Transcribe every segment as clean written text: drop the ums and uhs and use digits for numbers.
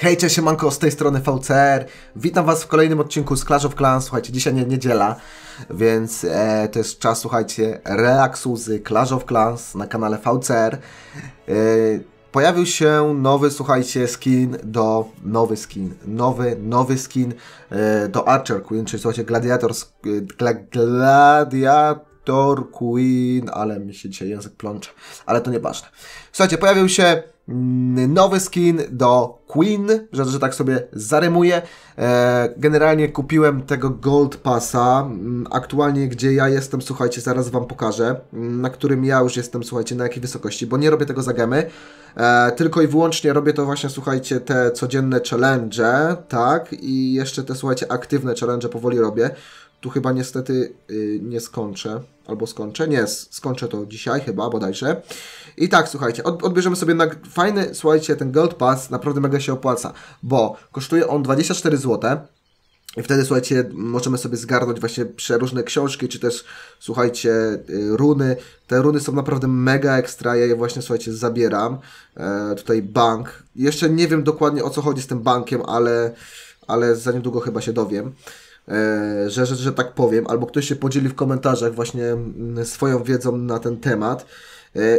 Hej, cześć, siemanko, z tej strony VCR. Witam Was w kolejnym odcinku z Clash of Clans. Słuchajcie, dzisiaj niedziela, więc to jest czas, słuchajcie, relaksu z Clash of Clans na kanale VCR. Pojawił się nowy, słuchajcie, skin do... nowy skin do Archer Queen, czyli, słuchajcie, Gladiator Queen, ale mi się dzisiaj język plącze, ale to nieważne. Słuchajcie, pojawił się nowy skin do Queen, że tak sobie zarymuję. Generalnie kupiłem tego Gold Passa, aktualnie gdzie ja jestem, słuchajcie, zaraz Wam pokażę, na którym ja już jestem, słuchajcie, na jakiej wysokości, bo nie robię tego za gemy, tylko i wyłącznie robię to właśnie, słuchajcie, te codzienne challenge, tak, i jeszcze te, słuchajcie, aktywne challenge powoli robię. Tu chyba niestety nie skończę, albo skończę, nie, skończę to dzisiaj chyba, bodajże. I tak, słuchajcie, odbierzemy sobie na fajny, słuchajcie, ten Gold Pass naprawdę mega się opłaca, bo kosztuje on 24 zł. I wtedy, słuchajcie, możemy sobie zgarnąć właśnie przeróżne książki, czy też, słuchajcie, runy. Te runy są naprawdę mega ekstra, ja je właśnie, słuchajcie, zabieram. Tutaj bank. Jeszcze nie wiem dokładnie, o co chodzi z tym bankiem, ale za niedługo chyba się dowiem. Że tak powiem, albo ktoś się podzieli w komentarzach właśnie swoją wiedzą na ten temat.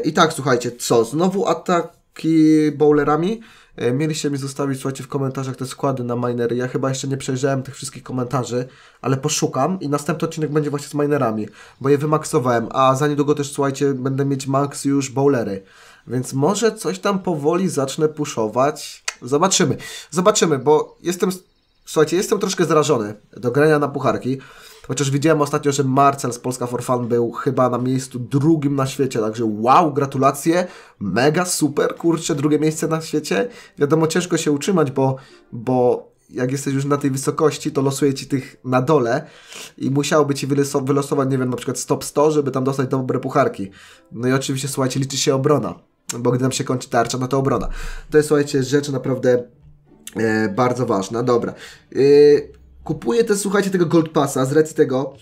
I tak, słuchajcie, co? Znowu ataki bowlerami? Mieliście mi zostawić, słuchajcie, w komentarzach te składy na minery. Ja chyba jeszcze nie przejrzałem tych wszystkich komentarzy, ale poszukam i następny odcinek będzie właśnie z minerami, bo je wymaksowałem, a za niedługo też, słuchajcie, będę mieć max już bowlery. Więc może coś tam powoli zacznę puszować. Zobaczymy. Zobaczymy, bo jestem... Słuchajcie, jestem troszkę zrażony do grania na pucharki, chociaż widziałem ostatnio, że Marcel z Polska for Fun był chyba na miejscu drugim na świecie, także wow, gratulacje, mega super, kurczę, drugie miejsce na świecie. Wiadomo, ciężko się utrzymać, bo jak jesteś już na tej wysokości, to losuje Ci tych na dole i musiałoby Ci wylosować, nie wiem, na przykład stop 100, żeby tam dostać dobre pucharki. No i oczywiście, słuchajcie, liczy się obrona, bo gdy nam się kończy tarcza, no to obrona. To jest, słuchajcie, rzecz naprawdę... bardzo ważna, dobra. Kupuję też, słuchajcie, tego Gold Passa z racji tego,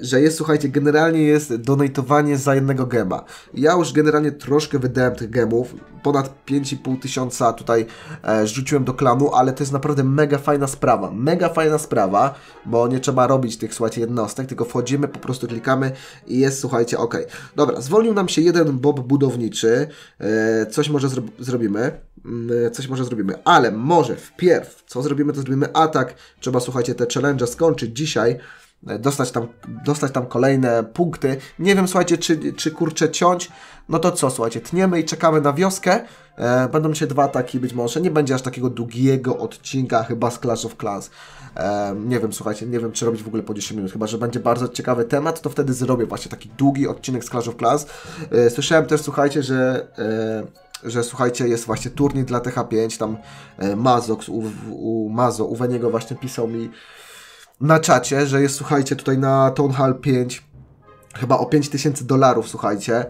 że jest, słuchajcie, generalnie jest donatowanie za jednego gema. Ja już generalnie troszkę wydałem tych gemów, ponad 5500 tutaj rzuciłem do klanu, ale to jest naprawdę mega fajna sprawa, bo nie trzeba robić tych, słuchajcie, jednostek, tylko wchodzimy, po prostu klikamy i jest, słuchajcie, ok. Dobra, zwolnił nam się jeden bob budowniczy, coś może zrobimy, ale może wpierw, co zrobimy, to zrobimy atak. Trzeba, słuchajcie, te challenge skończyć dzisiaj, dostać tam kolejne punkty. Nie wiem, słuchajcie, czy kurczę ciąć. No to co, słuchajcie, tniemy i czekamy na wioskę. Będą się dwa ataki być może. Nie będzie aż takiego długiego odcinka chyba z Clash of Clans. Nie wiem, słuchajcie, nie wiem, czy robić w ogóle po 10 minut. Chyba że będzie bardzo ciekawy temat, to wtedy zrobię właśnie taki długi odcinek z Clash of Clans. Słyszałem też, słuchajcie, że słuchajcie, jest właśnie turniej dla TH5, tam Mazox u Weniego właśnie pisał mi na czacie, że jest, słuchajcie, tutaj na Town Hall 5 chyba o $5000, słuchajcie,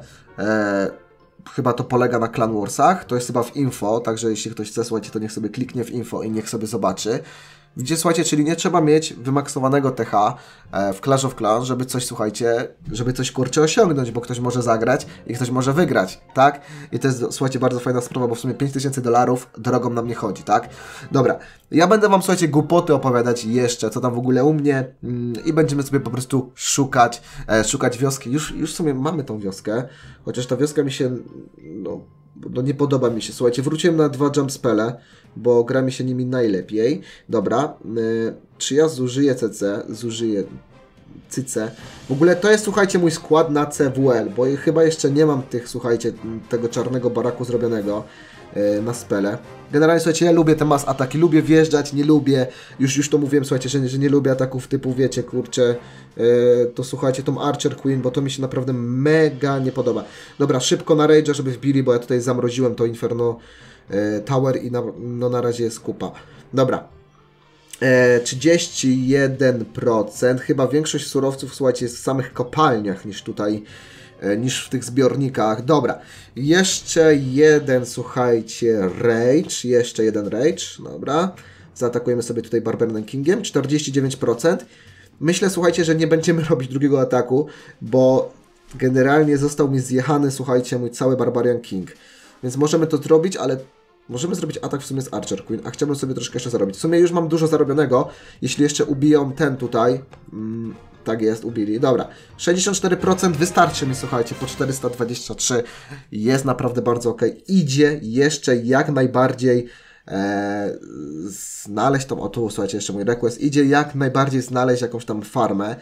chyba to polega na Clan Warsach, to jest chyba w info, także jeśli ktoś chce, słuchajcie, to niech sobie kliknie w info i niech sobie zobaczy. Widzicie, słuchajcie, czyli nie trzeba mieć wymaksowanego TH w Clash of Clans, żeby coś, słuchajcie, żeby coś, kurczę, osiągnąć, bo ktoś może zagrać i ktoś może wygrać, tak? I to jest, słuchajcie, bardzo fajna sprawa, bo w sumie $5000 drogą nam nie chodzi, tak? Dobra, ja będę Wam, słuchajcie, głupoty opowiadać jeszcze, co tam w ogóle u mnie i będziemy sobie po prostu szukać wioski. Już w sumie mamy tą wioskę, chociaż ta wioska mi się, no nie podoba mi się, słuchajcie, wróciłem na 2 jumpspele, bo gra mi się nimi najlepiej. Dobra, czy ja zużyję CC? Zużyję CC. W ogóle to jest, słuchajcie, mój skład na CWL, bo chyba jeszcze nie mam tych, słuchajcie, tego czarnego baraku zrobionego na spele. Generalnie, słuchajcie, ja lubię te mass ataki, lubię wjeżdżać, nie lubię, już to mówiłem, słuchajcie, że nie lubię ataków typu, wiecie, kurczę, to, słuchajcie, tą Archer Queen, bo to mi się naprawdę mega nie podoba. Dobra, szybko na Rage'a, żeby wbili, bo ja tutaj zamroziłem to Inferno Tower i na razie jest kupa. Dobra, 31%, chyba większość surowców, słuchajcie, jest w samych kopalniach niż tutaj, niż w tych zbiornikach. Dobra, jeszcze jeden, słuchajcie, Rage, dobra, zaatakujemy sobie tutaj Barberman Kingiem, 49%, myślę, słuchajcie, że nie będziemy robić drugiego ataku, bo generalnie został mi zjechany, słuchajcie, mój cały Barbarian King, więc możemy to zrobić, ale Możemy zrobić atak w sumie z Archer Queen, a chciałbym sobie troszkę jeszcze zarobić. W sumie już mam dużo zarobionego, jeśli jeszcze ubiją ten tutaj. Tak jest, ubili. Dobra, 64% wystarczy mi, słuchajcie, po 423. Jest naprawdę bardzo ok. Idzie jeszcze jak najbardziej znaleźć tą... O tu, słuchajcie, jeszcze mój request. Idzie jak najbardziej znaleźć jakąś tam farmę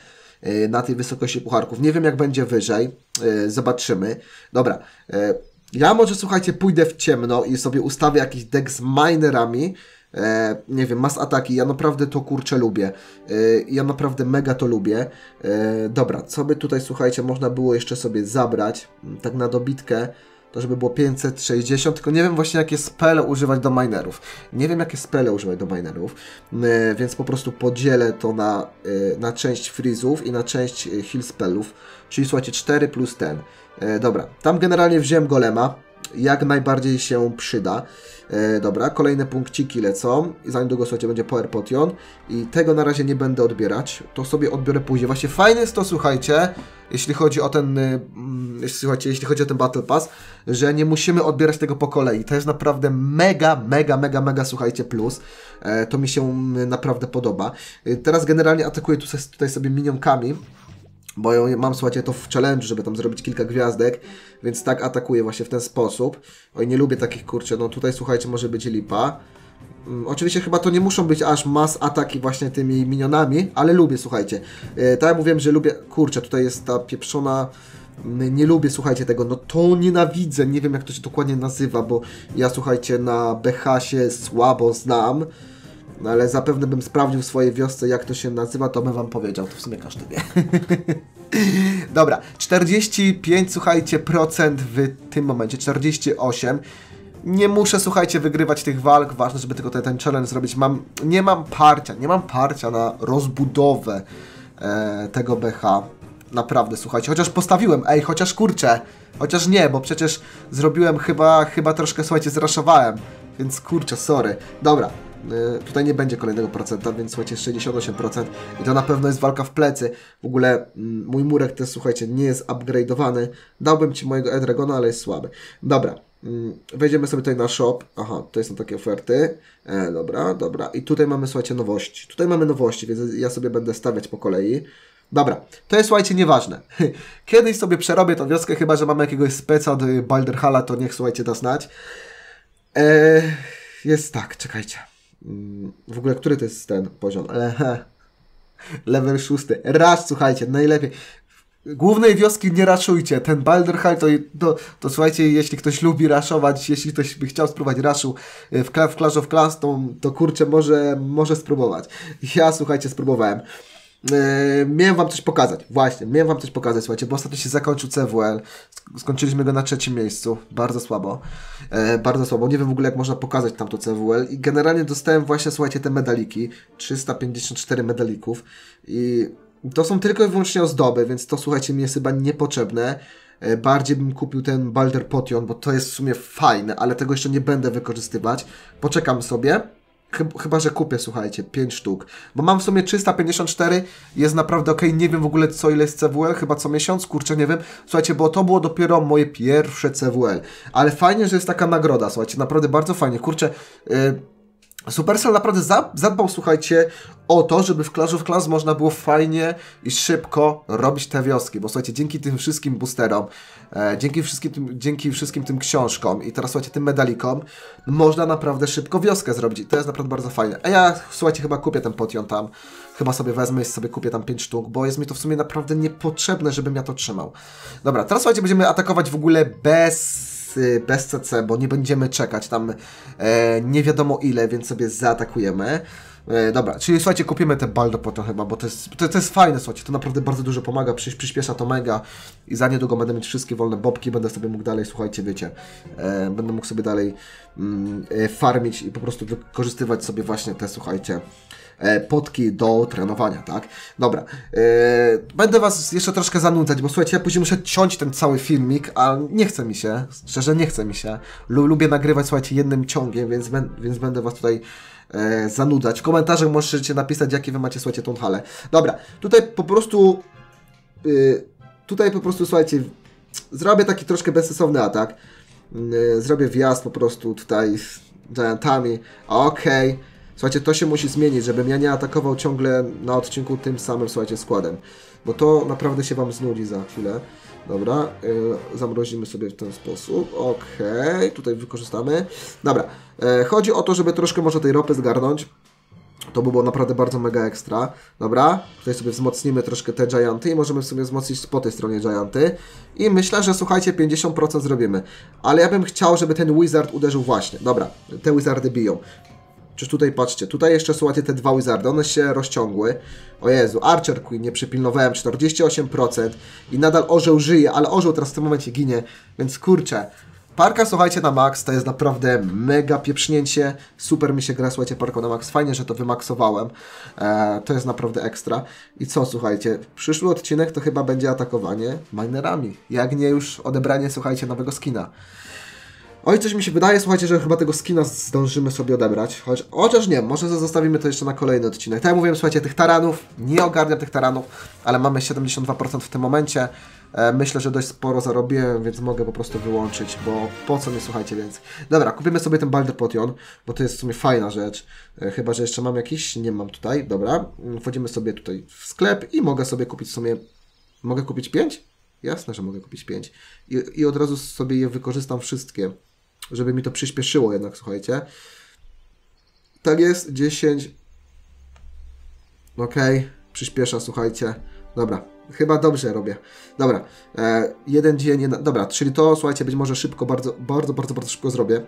na tej wysokości pucharków. Nie wiem, jak będzie wyżej. Zobaczymy. Dobra. Ja może, słuchajcie, pójdę w ciemno i sobie ustawię jakiś deck z minerami. Nie wiem, mass ataki. Ja naprawdę to, kurczę, lubię. Ja naprawdę mega to lubię. Dobra, co by tutaj, słuchajcie, można było jeszcze sobie zabrać? Tak na dobitkę. To żeby było 560, tylko nie wiem właśnie, jakie spele używać do minerów. Więc po prostu podzielę to na część freezów i na część heal spellów. Czyli słuchajcie, 4 plus ten. Dobra, tam generalnie wziąłem golema. Jak najbardziej się przyda. Dobra, kolejne punkciki lecą. I za niedługo, słuchajcie, będzie Power Potion. I tego na razie nie będę odbierać. To sobie odbiorę później. Właśnie fajne jest to, słuchajcie, jeśli chodzi o ten, słuchajcie, jeśli chodzi o ten Battle Pass, że nie musimy odbierać tego po kolei. To jest naprawdę mega, słuchajcie, plus. To mi się naprawdę podoba. Teraz generalnie atakuję tutaj sobie minionkami. Bo ja mam, słuchajcie, to w challenge, żeby tam zrobić kilka gwiazdek, więc tak atakuję właśnie w ten sposób. Oj, nie lubię takich, kurczę, no tutaj, słuchajcie, może być lipa. Oczywiście chyba to nie muszą być aż mas ataki właśnie tymi minionami, ale lubię, słuchajcie. Tak jak mówiłem, że lubię, kurczę, tutaj jest ta pieprzona... Nie lubię, słuchajcie, tego, no to nienawidzę, nie wiem, jak to się dokładnie nazywa, bo ja, słuchajcie, na BH się słabo znam. No ale zapewne bym sprawdził w swojej wiosce, jak to się nazywa, to bym wam powiedział, to w sumie każdy wie. Dobra, 45%, słuchajcie, procent w tym momencie, 48%. Nie muszę, słuchajcie, wygrywać tych walk, ważne, żeby tylko ten challenge zrobić. Nie mam parcia na rozbudowę tego BH. Naprawdę, słuchajcie, chociaż postawiłem, chociaż nie, bo przecież zrobiłem chyba troszkę, słuchajcie, zraszowałem. Więc kurczę, sorry. Dobra. Tutaj nie będzie kolejnego procenta, więc słuchajcie, 68% i to na pewno jest walka w plecy. W ogóle mój murek też, słuchajcie, nie jest upgrade'owany. Dałbym Ci mojego E-Dragona, ale jest słaby. Dobra, wejdziemy sobie tutaj na shop. Aha, tutaj są takie oferty. Dobra. I tutaj mamy, słuchajcie, nowości. Więc ja sobie będę stawiać po kolei. Dobra, to jest, słuchajcie, nieważne. Kiedyś sobie przerobię tą wioskę, chyba że mamy jakiegoś speca od Balderhala, to niech, słuchajcie, da znać. Jest tak, czekajcie. W ogóle, który to jest ten poziom? Level 6. Rasz, słuchajcie, najlepiej. Głównej wioski nie raszujcie. Ten Balderhall to słuchajcie, jeśli ktoś lubi raszować, jeśli ktoś by chciał spróbować raszu w Clash of Clans, to kurczę, może spróbować. Ja, słuchajcie, spróbowałem. Miałem wam coś pokazać. Właśnie, słuchajcie, bo ostatnio się zakończył CWL. Skończyliśmy go na 3. miejscu. Bardzo słabo. Nie wiem w ogóle, jak można pokazać tamto CWL. I generalnie dostałem właśnie, słuchajcie, te medaliki. 354 medalików. I to są tylko i wyłącznie ozdoby, więc to, słuchajcie, mi jest chyba niepotrzebne. Bardziej bym kupił ten Baldur Potion, bo to jest w sumie fajne, ale tego jeszcze nie będę wykorzystywać. Poczekam sobie. Chyba że kupię, słuchajcie, 5 sztuk. Bo mam w sumie 354, jest naprawdę ok. Nie wiem w ogóle, co ile jest CWL, chyba co miesiąc, kurczę, nie wiem. Słuchajcie, bo to było dopiero moje pierwsze CWL. Ale fajnie, że jest taka nagroda, słuchajcie, naprawdę bardzo fajnie. Kurczę, Supercell naprawdę zadbał, słuchajcie, o to, żeby w Clash of Clans można było fajnie i szybko robić te wioski, bo słuchajcie, dzięki tym wszystkim boosterom, dzięki wszystkim tym książkom i teraz, słuchajcie, tym medalikom, można naprawdę szybko wioskę zrobić i to jest naprawdę bardzo fajne. A ja, słuchajcie, chyba kupię ten potion tam, chyba sobie wezmę i sobie kupię tam 5 sztuk, bo jest mi to w sumie naprawdę niepotrzebne, żebym ja to trzymał. Dobra, teraz, słuchajcie, będziemy atakować w ogóle bez CC, bo nie będziemy czekać tam nie wiadomo ile, więc sobie zaatakujemy. Dobra, czyli słuchajcie, kupimy te Baldur Potion chyba, bo to jest fajne, słuchajcie, to naprawdę bardzo dużo pomaga, przyspiesza to mega i za niedługo będę mieć wszystkie wolne bobki, będę sobie mógł dalej, słuchajcie, wiecie, będę mógł sobie dalej farmić i po prostu wykorzystywać sobie właśnie te, słuchajcie, potki do trenowania, tak? Dobra, będę was jeszcze troszkę zanudzać, bo słuchajcie, ja później muszę ciąć ten cały filmik, a nie chce mi się, szczerze nie chce mi się. Lubię nagrywać, słuchajcie, jednym ciągiem, więc będę was tutaj zanudzać. W komentarzach możecie napisać, jakie wy macie, słuchajcie, tą halę. Dobra, tutaj po prostu, słuchajcie, zrobię taki troszkę bezsensowny atak. Zrobię wjazd po prostu tutaj Giantami. Okej. Okay. Słuchajcie, to się musi zmienić, żebym ja nie atakował ciągle na odcinku tym samym, słuchajcie, składem. Bo to naprawdę się wam znudzi za chwilę. Dobra, zamrozimy sobie w ten sposób. Okej, okay, tutaj wykorzystamy. Dobra, chodzi o to, żeby troszkę może tej ropy zgarnąć. To by było naprawdę bardzo mega ekstra. Dobra, tutaj sobie wzmocnimy troszkę te gianty i możemy sobie wzmocnić po tej stronie gianty. I myślę, że słuchajcie, 50% zrobimy. Ale ja bym chciał, żeby ten wizard uderzył właśnie. Dobra, te wizardy biją. Czyż tutaj, patrzcie, tutaj jeszcze słuchajcie te dwa wizardy, one się rozciągły. O Jezu, Archer Queen, nie przypilnowałem, 48% i nadal orzeł żyje, ale orzeł teraz w tym momencie ginie, więc kurczę. Parka, słuchajcie, na max, to jest naprawdę mega pieprznięcie, super mi się gra, słuchajcie, parką na max, fajnie, że to wymaksowałem, to jest naprawdę ekstra. I co, słuchajcie, przyszły odcinek to chyba będzie atakowanie minerami, jak nie już odebranie, słuchajcie, nowego skina. Oj, coś mi się wydaje, słuchajcie, że chyba tego skina zdążymy sobie odebrać. Chociaż nie, może zostawimy to jeszcze na kolejny odcinek. Tak jak mówiłem, słuchajcie, tych taranów, nie ogarniam tych taranów, ale mamy 72% w tym momencie. Myślę, że dość sporo zarobiłem, więc mogę po prostu wyłączyć, bo po co mnie, słuchajcie, więc... Dobra, kupimy sobie ten Baldur Potion, bo to jest w sumie fajna rzecz. Chyba, że jeszcze mam jakiś, nie mam tutaj, dobra. Wchodzimy sobie tutaj w sklep i mogę sobie kupić w sumie... Mogę kupić 5? Jasne, że mogę kupić 5. I od razu sobie je wykorzystam wszystkie. Żeby mi to przyspieszyło jednak, słuchajcie. Tak jest, 10. Okej, okay, przyspiesza, słuchajcie. Dobra, chyba dobrze robię. Dobra, jeden dzień, jedna... Dobra, czyli to, słuchajcie, być może szybko, bardzo szybko zrobię.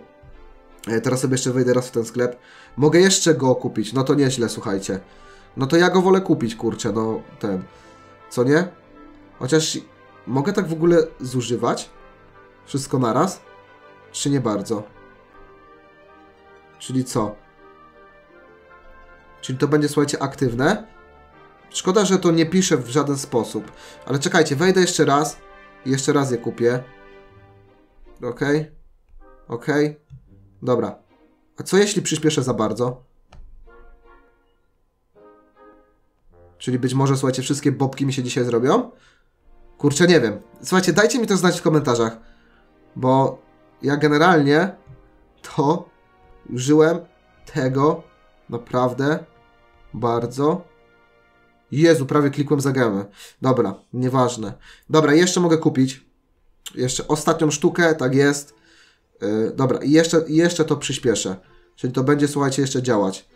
Teraz sobie jeszcze wejdę raz w ten sklep. Mogę jeszcze go kupić, no to nieźle, słuchajcie. No to ja go wolę kupić, kurczę, no ten. Co nie? Chociaż mogę tak w ogóle zużywać? Wszystko naraz? Czy nie bardzo? Czyli co? Czyli to będzie, słuchajcie, aktywne? Szkoda, że to nie pisze w żaden sposób. Ale czekajcie, wejdę jeszcze raz. I jeszcze raz je kupię. Okej. Okej. Dobra. A co jeśli przyspieszę za bardzo? Czyli być może, słuchajcie, wszystkie bobki mi się dzisiaj zrobią? Kurczę, nie wiem. Słuchajcie, dajcie mi to znać w komentarzach. Bo... Ja generalnie to użyłem tego naprawdę bardzo... Jezu, prawie klikłem za gemę. Dobra, nieważne. Dobra, jeszcze mogę kupić. Jeszcze ostatnią sztukę, tak jest. Dobra, i jeszcze to przyspieszę. Czyli to będzie, słuchajcie, jeszcze działać.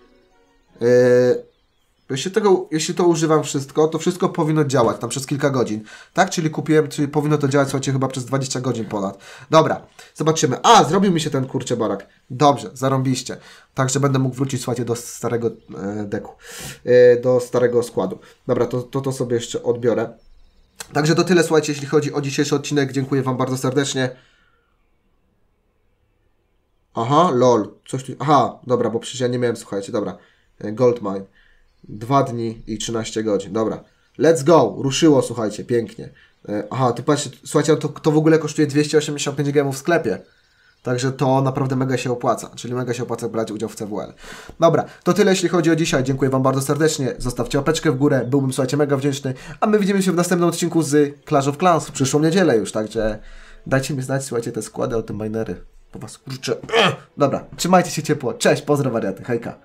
Jeśli to używam wszystko, to wszystko powinno działać tam przez kilka godzin. Tak? Czyli kupiłem, czyli powinno to działać, słuchajcie, chyba przez 20 godzin ponad. Dobra, zobaczymy. A, zrobił mi się ten, kurczę, barak. Dobrze, zarąbiście. Także będę mógł wrócić, słuchajcie, do starego deku. Do starego składu. Dobra, to sobie jeszcze odbiorę. Także to tyle, słuchajcie, jeśli chodzi o dzisiejszy odcinek. Dziękuję wam bardzo serdecznie. Aha, lol. Coś tu... Aha, dobra, bo przecież ja nie miałem, słuchajcie, dobra. Goldmine. 2 dni i 13 godzin. Dobra. Let's go. Ruszyło, słuchajcie. Pięknie. Aha, tu patrzcie. Słuchajcie, to w ogóle kosztuje 285 gemów w sklepie. Także to naprawdę mega się opłaca. Czyli mega się opłaca brać udział w CWL. Dobra. To tyle, jeśli chodzi o dzisiaj. Dziękuję wam bardzo serdecznie. Zostawcie łapeczkę w górę. Byłbym, słuchajcie, mega wdzięczny. A my widzimy się w następnym odcinku z Clash of Clans w przyszłą niedzielę już. Także dajcie mi znać, słuchajcie, te składy o tym minery. Po was kurczę. Dobra. Trzymajcie się ciepło. Cześć. Pozdro wariaty. Hejka.